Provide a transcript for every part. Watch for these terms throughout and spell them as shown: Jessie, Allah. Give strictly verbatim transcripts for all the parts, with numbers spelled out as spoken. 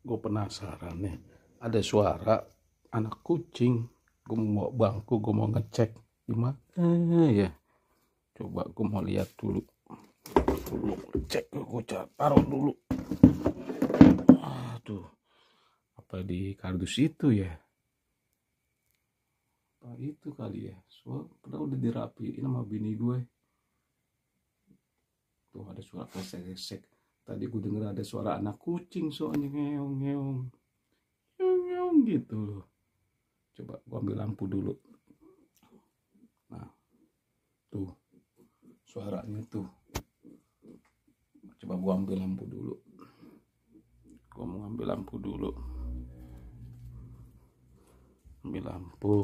Gue penasaran nih, ada suara anak kucing. Gue mau bangku, gue mau ngecek gimana ya. Coba gue mau lihat dulu. Dulu cek, gue taruh dulu. Aduh, apa di kardus itu ya? Apa itu kali ya? Soalnya udah dirapiin sama bini gue. Tuh ada suara kesek-kesek. Tadi gue denger ada suara anak kucing soalnya ngeong-ngeong. Ngeong gitu loh. Coba gue ambil lampu dulu. Nah. Tuh. Suaranya tuh. Coba gue ambil lampu dulu. Gue mau ambil lampu dulu. Ambil lampu.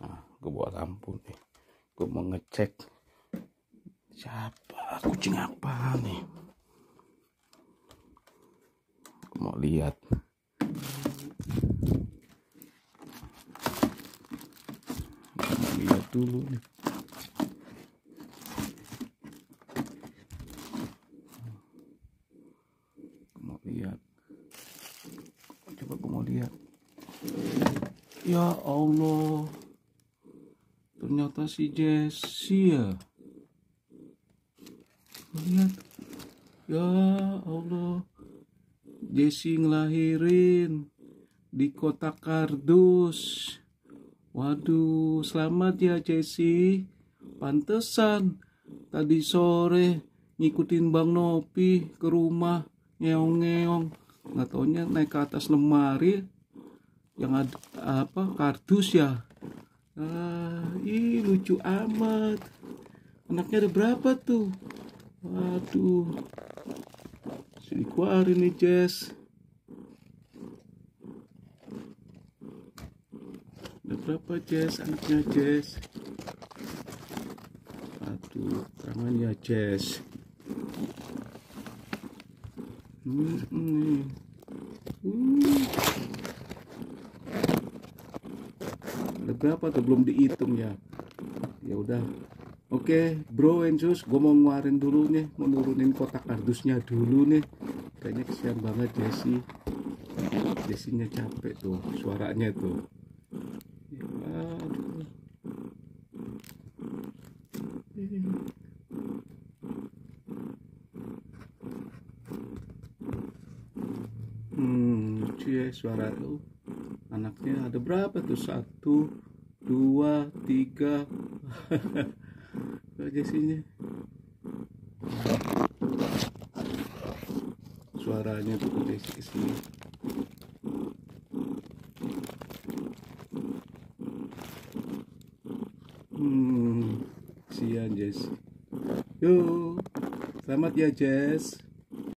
Nah, gue bawa lampu nih. Gue mau ngecek. Siapa kucing apa nih? Aku mau lihat. Aku mau lihat dulu nih. Aku mau lihat. Coba aku mau lihat. Ya Allah, ternyata si Jessie ya. Lihat, ya Allah, Jessie ngelahirin di kotak kardus. Waduh, selamat ya Jessie. Pantesan tadi sore ngikutin Bang Nopi ke rumah, ngeong-ngeong. Nggak taunya naik ke atas lemari yang ada apa kardus ya. Ah, ih lucu amat. Anaknya ada berapa tuh? Aduh, si dikeluarin nih Jess. Udah berapa Jess anaknya Jess? Aduh, tangan ya Jess. Hmm, hmm. Hmm. Ada berapa tuh belum dihitung ya? Ya udah. Oke, okay, bro and sus, gue mau ngeluarin dulu nih, mau nurunin kotak kardusnya dulu nih. Kayaknya kesian banget Jessie. Jessie-nya capek tuh, suaranya tuh. Hmm, lucu ya suara tuh. Anaknya ada berapa tuh? Satu, dua, tiga. Jessie-nya suaranya tuh Jessie kesini. Hmm, sian Jess. Yo, selamat ya Jess.